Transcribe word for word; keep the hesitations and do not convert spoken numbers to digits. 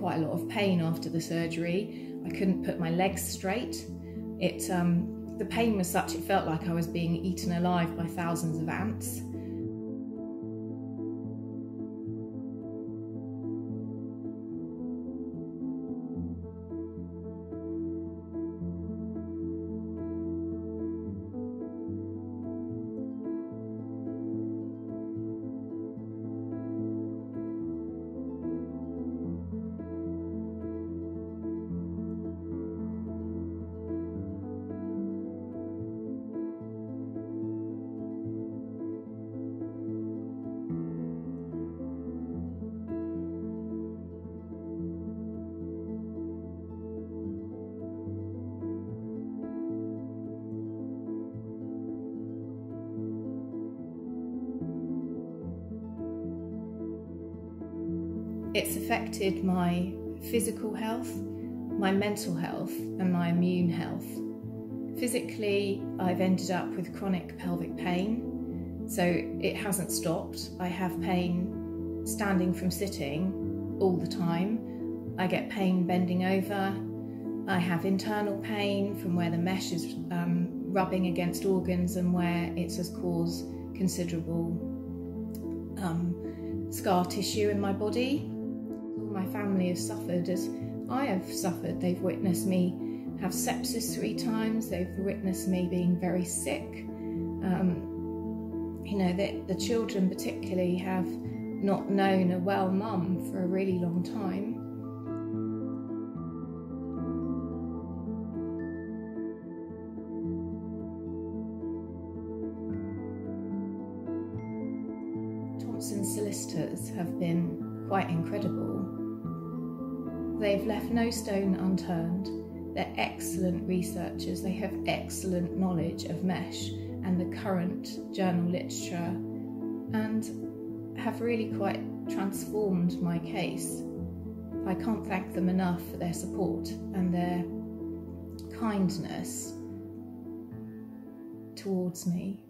quite a lot of pain after the surgery. I couldn't put my legs straight. It, um, the pain was such, it felt like I was being eaten alive by thousands of ants. It's affected my physical health, my mental health and my immune health. Physically, I've ended up with chronic pelvic pain, so it hasn't stopped. I have pain standing from sitting all the time. I get pain bending over. I have internal pain from where the mesh is um, rubbing against organs and where it has caused considerable um, scar tissue in my body. My family has suffered as I have suffered. They've witnessed me have sepsis three times. They've witnessed me being very sick. Um, you know, the, the children particularly have not known a well mum for a really long time. Thompson's solicitors have been quite incredible. They've left no stone unturned. They're excellent researchers. They have excellent knowledge of mesh and the current journal literature and have really quite transformed my case. I can't thank them enough for their support and their kindness towards me.